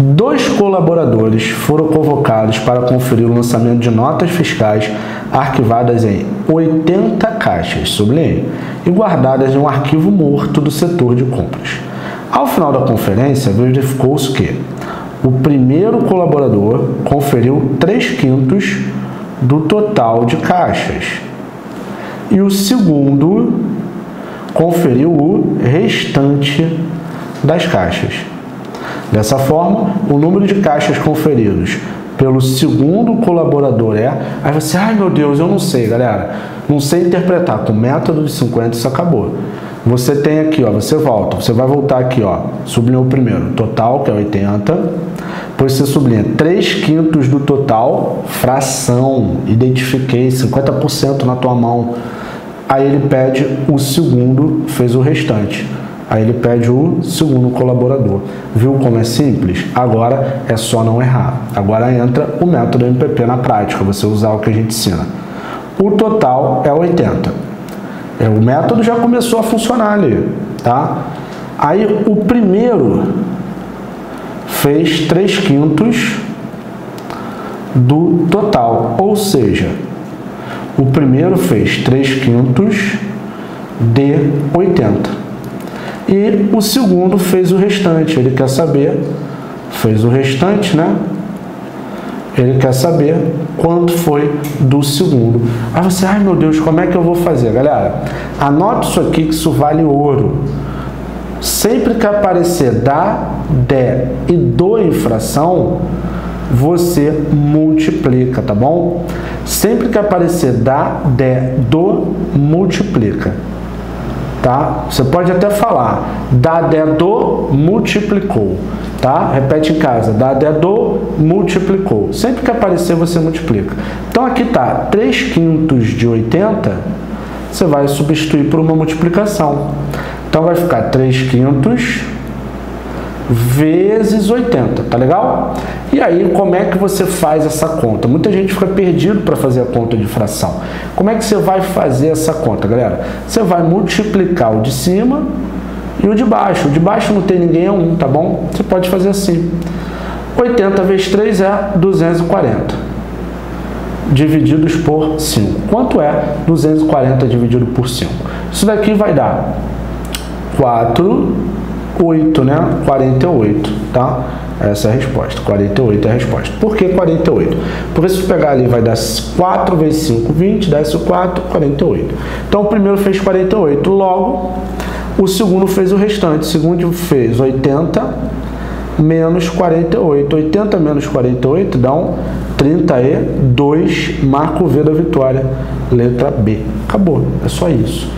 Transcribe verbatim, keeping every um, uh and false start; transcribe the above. dois colaboradores foram convocados para conferir o lançamento de notas fiscais arquivadas em oitenta caixas, sublinho, e guardadas em um arquivo morto do setor de compras. Ao final da conferência, verificou-se que o primeiro colaborador conferiu três quintos do total de caixas e o segundo conferiu o restante das caixas. Dessa forma, o número de caixas conferidos pelo segundo colaborador é... Aí você, ai meu Deus, eu não sei, galera. Não sei interpretar. Com o método de cinquenta isso acabou. Você tem aqui, ó, você volta. Você vai voltar aqui, ó. Sublinha o primeiro. Total, que é oitenta. Depois você sublinha três quintos do total, fração. Identifiquei cinquenta por cento na tua mão. Aí ele pede o segundo, fez o restante. Aí ele pede o segundo colaborador. Viu como é simples? Agora é só não errar. Agora entra o método M P P na prática, você usar o que a gente ensina. O total é oitenta. O método já começou a funcionar ali, tá? Aí o primeiro fez três quintos do total, ou seja, o primeiro fez três quintos de oitenta. E o segundo fez o restante, ele quer saber, fez o restante, né? Ele quer saber quanto foi do segundo. Aí você, ai meu Deus, como é que eu vou fazer? Galera, anote isso aqui que isso vale ouro. Sempre que aparecer dá, de e do em fração, você multiplica, tá bom? Sempre que aparecer dá, de, do, multiplica. Tá? Você pode até falar, dá, de, do, multiplicou, tá? Repete em casa, dá, de, do, multiplicou. Sempre que aparecer, você multiplica. Então, aqui tá três quintos de oitenta, você vai substituir por uma multiplicação. Então, vai ficar três quintos vezes oitenta, tá legal? E aí, como é que você faz essa conta? Muita gente fica perdido para fazer a conta de fração. Como é que você vai fazer essa conta, galera? Você vai multiplicar o de cima e o de baixo. O de baixo não tem ninguém, é um, tá bom? Você pode fazer assim. oitenta vezes três é duzentos e quarenta. Divididos por cinco. Quanto é duzentos e quarenta dividido por cinco? Isso daqui vai dar quatro... oito, né? quarenta e oito, tá? Essa é a resposta. quarenta e oito é a resposta. Por que quarenta e oito? Porque se pegar ali vai dar quatro vezes cinco, vinte, desce o quatro, quarenta e oito. Então o primeiro fez quarenta e oito, logo o segundo fez o restante. O segundo fez oitenta menos quarenta e oito. oitenta menos quarenta e oito dá um trinta e dois, marca o V da vitória, letra B. Acabou, é só isso.